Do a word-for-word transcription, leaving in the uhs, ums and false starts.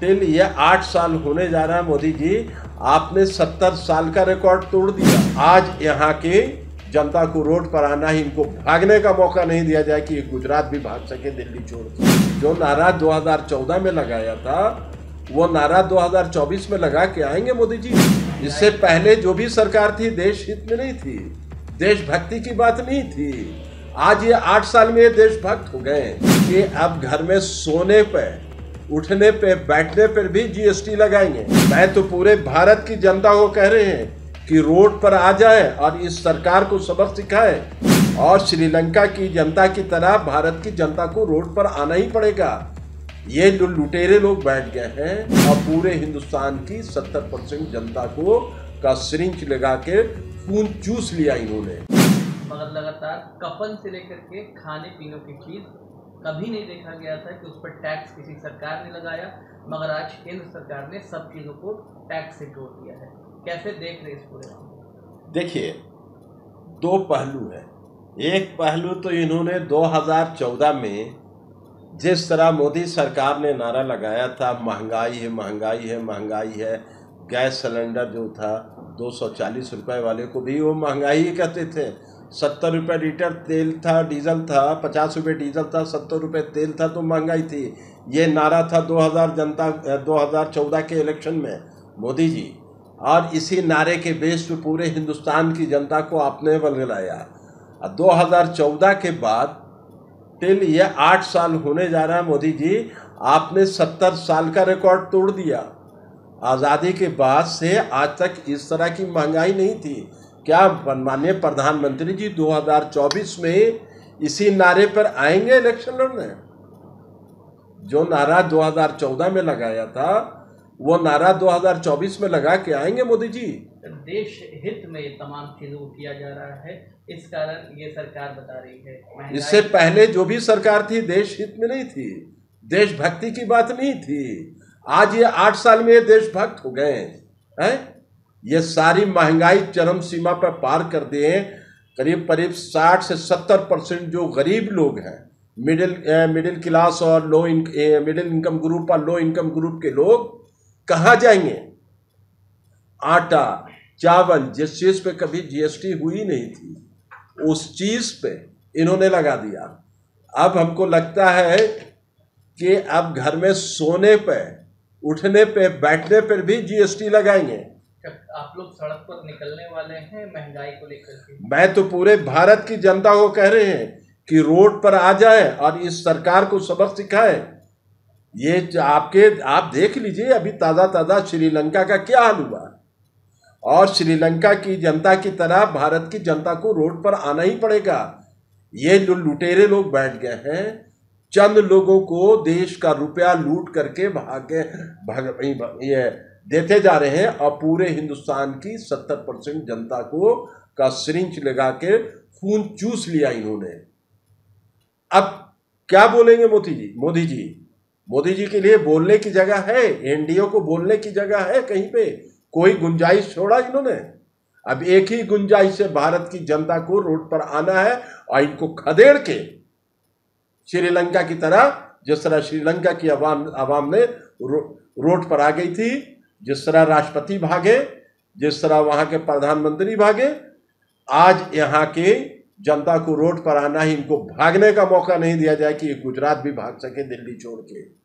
के लिए आठ साल होने जा रहा है। मोदी जी, आपने सत्तर साल का रिकॉर्ड तोड़ दिया। आज यहाँ के जनता को रोड पर आना ही, इनको भागने का मौका नहीं दिया जाए कि गुजरात भी भाग सके दिल्ली छोड़ के। जो नारा दो हज़ार चौदह में लगाया था वो नारा दो हज़ार चौबीस में लगा के आएंगे मोदी जी। इससे पहले जो भी सरकार थी देश हित में नहीं थी, देशभक्ति की बात नहीं थी। आज ये आठ साल में देशभक्त हो गए कि अब घर में सोने पे, उठने पे, बैठने पर भी जीएसटी लगाएंगे। मैं तो पूरे भारत की जनता को कह रहे हैं कि रोड पर आ जाए और इस सरकार को सबक सिखाए, और श्रीलंका की जनता की तरह भारत की जनता को रोड पर आना ही पड़ेगा। ये जो लुटेरे लोग बैठ गए हैं और पूरे हिंदुस्तान की सत्तर परसेंट जनता को का सिरिंच लगा के खून चूस लिया इन्होंने। मगर लगातार कफन से लेकर के खाने पीने की चीज कभी नहीं देखा गया था कि उस पर टैक्स किसी सरकार ने लगाया, मगर आज केंद्र सरकार ने सब चीजों को टैक्स से जोड़ दिया है। कैसे देख रहे इस पूरे? देखिए, दो पहलू है। एक पहलू तो इन्होंने दो हज़ार चौदह में जिस तरह मोदी सरकार ने नारा लगाया था, महंगाई है महंगाई है महंगाई है, गैस सिलेंडर जो था दो सौ चालीस रुपए वाले को भी वो महंगाई ही कहते थे। सत्तर रुपये लीटर तेल था, डीजल था, पचास रुपये डीजल था, सत्तर रुपये तेल था, तो महंगाई थी। ये नारा था दो हज़ार जनता दो हज़ार चौदह के इलेक्शन में मोदी जी, और इसी नारे के बेस पर पूरे हिंदुस्तान की जनता को आपने बलगलाया। दो हज़ार चौदह के बाद के लिए आठ साल होने जा रहा है। मोदी जी, आपने सत्तर साल का रिकॉर्ड तोड़ दिया। आज़ादी के बाद से आज तक इस तरह की महंगाई नहीं थी। क्या माननीय प्रधानमंत्री जी दो हज़ार चौबीस में इसी नारे पर आएंगे इलेक्शन लड़ने? जो नारा दो हज़ार चौदह में लगाया था वो नारा दो हज़ार चौबीस में लगा के आएंगे मोदी जी। देश हित में ये तमाम चीजों को किया जा रहा है, इस कारण ये सरकार बता रही है। इससे पहले जो भी सरकार थी देश हित में नहीं थी, देशभक्ति की बात नहीं थी। आज ये आठ साल में देशभक्त हो गए हैं। ये सारी महंगाई चरम सीमा पर पार कर दिए। करीब करीब साठ से सत्तर परसेंट जो गरीब लोग हैं, मिडिल मिडिल क्लास और लो मिडिल इनकम ग्रुप और लो इनकम ग्रुप के लोग कहाँ जाएंगे? आटा, चावल, जिस चीज़ पे कभी जीएसटी हुई नहीं थी उस चीज़ पे इन्होंने लगा दिया। अब हमको लगता है कि अब घर में सोने पे, उठने पे, बैठने पर भी जीएसटी लगाएंगे। आप लोग सड़क पर निकलने वाले हैं महंगाई को लेकर के। मैं तो पूरे भारत की जनता को कह रहे हैं कि रोड पर आ जाए और इस सरकार को सबक सिखाए। ये आपके आप देख लीजिए, अभी ताज़ा ताज़ा श्रीलंका का क्या हाल हुआ, और श्रीलंका की जनता की तरह भारत की जनता को रोड पर आना ही पड़ेगा। ये जो लुटेरे लोग बैठ गए हैं, चंद लोगों को देश का रुपया लूट करके भागे भाग ये देते जा रहे हैं, और पूरे हिंदुस्तान की सत्तर परसेंट जनता को का सिरिंच लगा के खून चूस लिया इन्होंने। अब क्या बोलेंगे मोदी जी? मोदी जी मोदी जी के लिए बोलने की जगह है? एनडीए को बोलने की जगह है? कहीं पे कोई गुंजाइश छोड़ा इन्होंने? अब एक ही गुंजाइश से भारत की जनता को रोड पर आना है, और इनको खदेड़ के श्रीलंका की तरह, जिस तरह श्रीलंका की आवाम आवाम ने रो, रोड पर आ गई थी, जिस तरह राष्ट्रपति भागे, जिस तरह वहां के प्रधानमंत्री भागे, आज यहाँ के जनता को रोड पर आना ही, इनको भागने का मौका नहीं दिया जाए कि गुजरात भी भाग सके दिल्ली छोड़ के।